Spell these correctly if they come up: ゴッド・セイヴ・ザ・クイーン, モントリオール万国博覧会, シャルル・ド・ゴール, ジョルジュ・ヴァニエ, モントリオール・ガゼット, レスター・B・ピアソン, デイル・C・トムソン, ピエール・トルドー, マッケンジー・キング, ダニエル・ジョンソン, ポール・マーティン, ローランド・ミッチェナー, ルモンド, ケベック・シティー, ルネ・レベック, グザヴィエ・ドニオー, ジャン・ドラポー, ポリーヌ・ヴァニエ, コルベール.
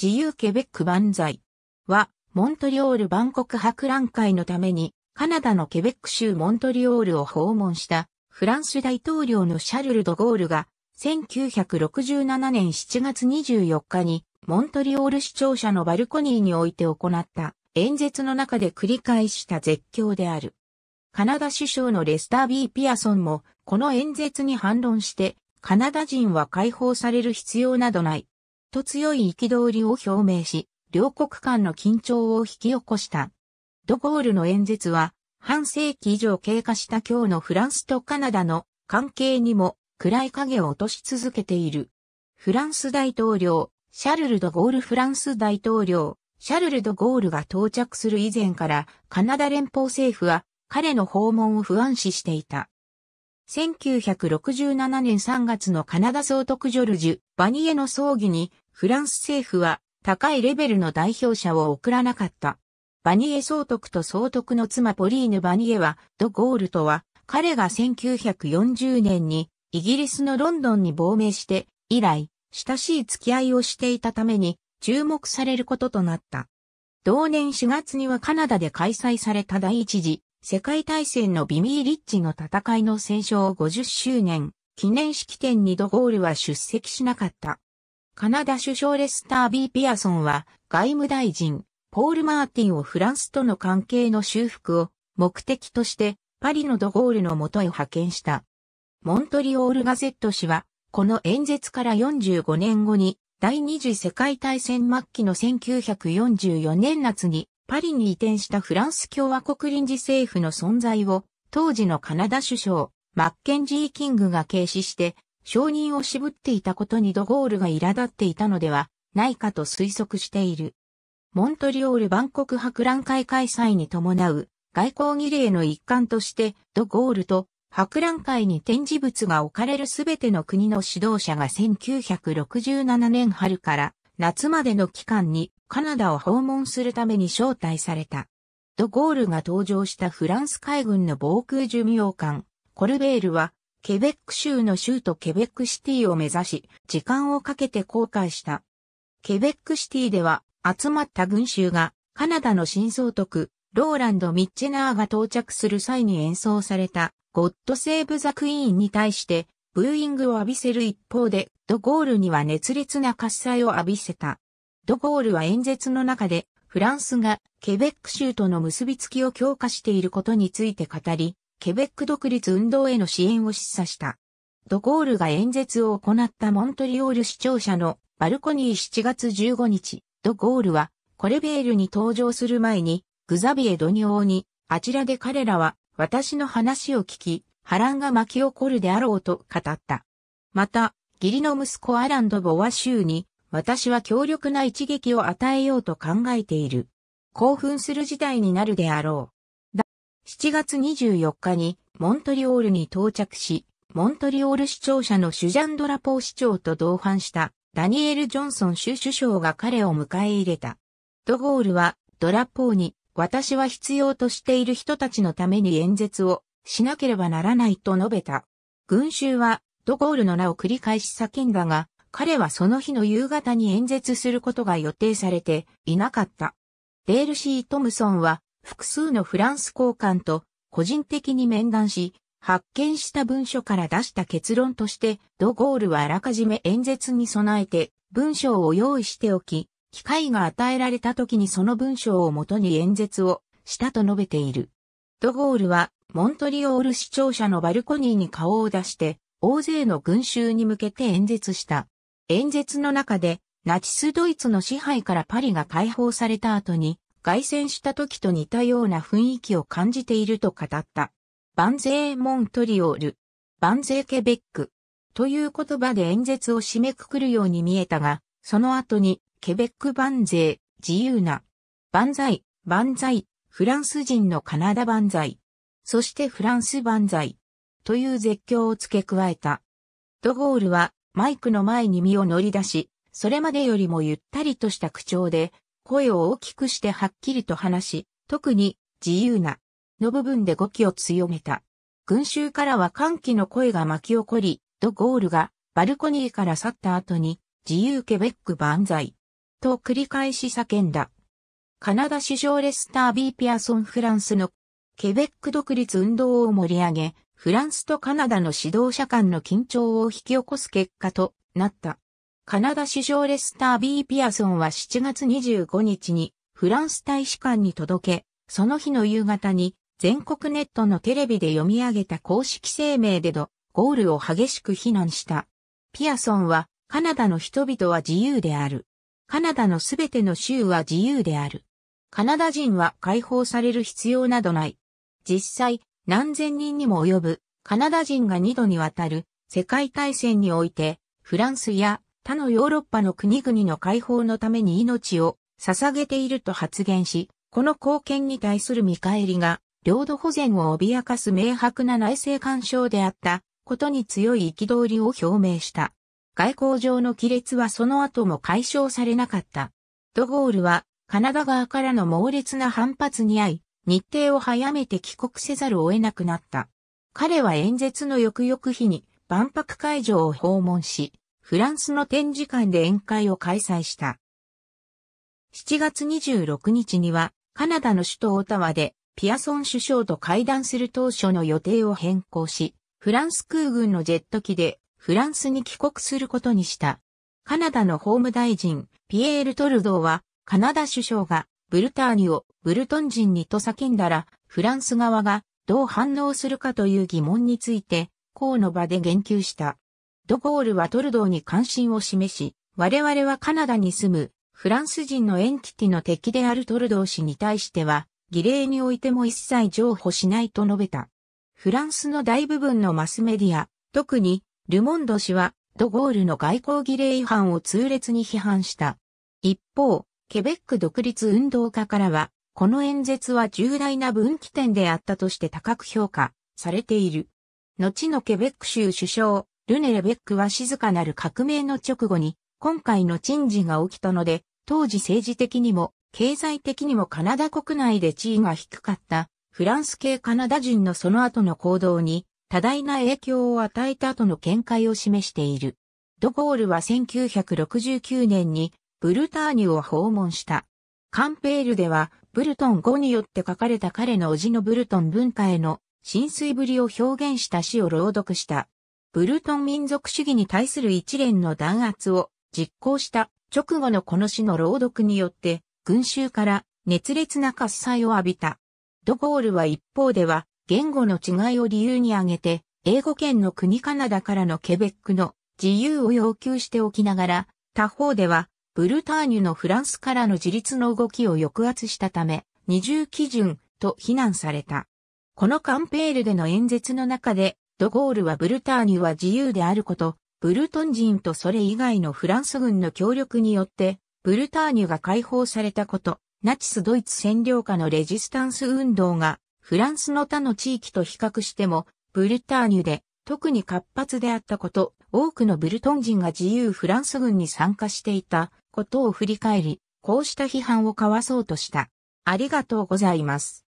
自由ケベック万歳は、モントリオール万国博覧会のために、カナダのケベック州モントリオールを訪問した、フランス大統領のシャルル・ド・ゴールが、1967年7月24日に、モントリオール市庁舎のバルコニーにおいて行った、演説の中で繰り返した絶叫である。カナダ首相のレスター・B・ピアソンも、この演説に反論して、カナダ人は解放される必要などない。と強い憤りを表明し、両国間の緊張を引き起こした。ド・ゴールの演説は、半世紀以上経過した今日のフランスとカナダの関係にも暗い影を落とし続けている。フランス大統領、シャルル・ド・ゴールフランス大統領、シャルル・ド・ゴールが到着する以前から、カナダ連邦政府は、彼の訪問を不安視していた。1967年3月のカナダ総督ジョルジュ・バニエの葬儀にフランス政府は高いレベルの代表者を送らなかった。バニエ総督と総督の妻ポリーヌ・バニエはド・ゴールとは彼が1940年にイギリスのロンドンに亡命して以来親しい付き合いをしていたために注目されることとなった。同年4月にはカナダで開催された第一次世界大戦のビミーリッチの戦いの戦勝50周年記念式典にド・ゴールは出席しなかった。カナダ首相レスター・B・ピアソンは外務大臣ポール・マーティンをフランスとの関係の修復を目的としてパリのド・ゴールのもとへ派遣した。モントリオール・ガゼット紙はこの演説から45年後に第二次世界大戦末期の1944年夏にパリに移転したフランス共和国臨時政府の存在を当時のカナダ首相マッケンジー・キングが軽視して承認を渋っていたことにド・ゴールが苛立っていたのではないかと推測している。モントリオール万国博覧会開催に伴う外交儀礼の一環としてド・ゴールと博覧会に展示物が置かれるすべての国の指導者が1967年春から夏までの期間にカナダを訪問するために招待された。ド・ゴールが搭乗したフランス海軍の防空巡洋艦、コルベールは、ケベック州の州都ケベックシティを目指し、時間をかけて航海した。ケベックシティでは、集まった群衆が、カナダの新総督、ローランド・ミッチェナーが到着する際に演奏された、ゴッド・セーブ・ザ・クイーンに対して、ブーイングを浴びせる一方で、ド・ゴールには熱烈な喝采を浴びせた。ド・ゴールは演説の中で、フランスがケベック州との結びつきを強化していることについて語り、ケベック独立運動への支援を示唆した。ド・ゴールが演説を行ったモントリオール市庁舎のバルコニー7月15日、ド・ゴールはコルベールに登場する前に、グザビエ・ドニオーに、あちらで彼らは私の話を聞き、波乱が巻き起こるであろうと語った。また、義理の息子アラン・ド・ボワ州に、私は強力な一撃を与えようと考えている。興奮する事態になるであろう。7月24日にモントリオールに到着し、モントリオール市庁舎のシュジャンドラポー市長と同伴したダニエル・ジョンソン州首相が彼を迎え入れた。ド・ゴールはドラポーに私は必要としている人たちのために演説をしなければならないと述べた。群衆はド・ゴールの名を繰り返し叫んだが、彼はその日の夕方に演説することが予定されていなかった。デール・C・トムソンは複数のフランス高官と個人的に面談し、発見した文書から出した結論として、ド・ゴールはあらかじめ演説に備えて文章を用意しておき、機会が与えられた時にその文章をもとに演説をしたと述べている。ド・ゴールはモントリオール市庁舎のバルコニーに顔を出して、大勢の群衆に向けて演説した。演説の中で、ナチスドイツの支配からパリが解放された後に、凱旋した時と似たような雰囲気を感じていると語った。万歳モントリオール、万歳ケベック、という言葉で演説を締めくくるように見えたが、その後に、ケベック万歳、自由な、万歳、万歳、フランス人のカナダ万歳、そしてフランス万歳、という絶叫を付け加えた。ド・ゴールは、マイクの前に身を乗り出し、それまでよりもゆったりとした口調で、声を大きくしてはっきりと話し、特に、自由な、の部分で語気を強めた。群衆からは歓喜の声が巻き起こり、ド・ゴールが、バルコニーから去った後に、自由ケベック万歳。と繰り返し叫んだ。カナダ首相レスター・ B ・ピアソンフランスのケベック独立運動を盛り上げ、フランスとカナダの指導者間の緊張を引き起こす結果となった。カナダ首相レスター・ B ・ピアソンは7月25日にフランス大使館に届け、その日の夕方に全国ネットのテレビで読み上げた公式声明でド・ゴールを激しく非難した。ピアソンは、カナダの人々は自由である。カナダのすべての州は自由である。カナダ人は解放される必要などない。実際、何千人にも及ぶカナダ人が2度にわたる世界大戦において、フランスや他のヨーロッパの国々の解放のために命を捧げていると発言し、この貢献に対する見返りが、領土保全を脅かす明白な内政干渉であったことに強い憤りを表明した。外交上の亀裂はその後も解消されなかった。ドゴールはカナダ側からの猛烈な反発に遭い、日程を早めて帰国せざるを得なくなった。彼は演説の翌々日に万博会場を訪問し、フランスの展示館で宴会を開催した。7月26日にはカナダの首都オタワで、ピアソン首相と会談する当初の予定を変更し、フランス空軍のジェット機でフランスに帰国することにした。カナダの法務大臣、ピエール・トルドーは、カナダ首相がブルターニュをブルトン人にと叫んだら、フランス側がどう反応するかという疑問について、この場で言及した。ドゴールはトルドーに関心を示し、我々はカナダに住むフランス人のエンティティの敵であるトルドー氏に対しては、儀礼においても一切譲歩しないと述べた。フランスの大部分のマスメディア、特にルモンド氏はドゴールの外交儀礼違反を痛烈に批判した。一方、ケベック独立運動家からは、この演説は重大な分岐点であったとして高く評価されている。後のケベック州首相、ルネ・レベックは静かなる革命の直後に今回の珍事が起きたので、当時政治的にも、経済的にもカナダ国内で地位が低かったフランス系カナダ人のその後の行動に多大な影響を与えたとの見解を示している。ドゴールは1969年にブルターニュを訪問した。カンペールではブルトン語によって書かれた彼の叔父のブルトン文化への浸水ぶりを表現した詩を朗読した。ブルトン民族主義に対する一連の弾圧を実行した直後のこの詩の朗読によって群衆から熱烈な喝采を浴びた。ドゴールは一方では言語の違いを理由に挙げて英語圏の国カナダからのケベックの自由を要求しておきながら、他方ではブルターニュのフランスからの自立の動きを抑圧したため二重基準と非難された。このカンペールでの演説の中でドゴールはブルターニュは自由であること、ブルトン人とそれ以外のフランス軍の協力によってブルターニュが解放されたこと、ナチスドイツ占領下のレジスタンス運動がフランスの他の地域と比較してもブルターニュで特に活発であったこと、多くのブルトン人が自由フランス軍に参加していたことを振り返り、こうした批判をかわそうとした。ありがとうございます。